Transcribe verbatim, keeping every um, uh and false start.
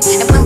too. And when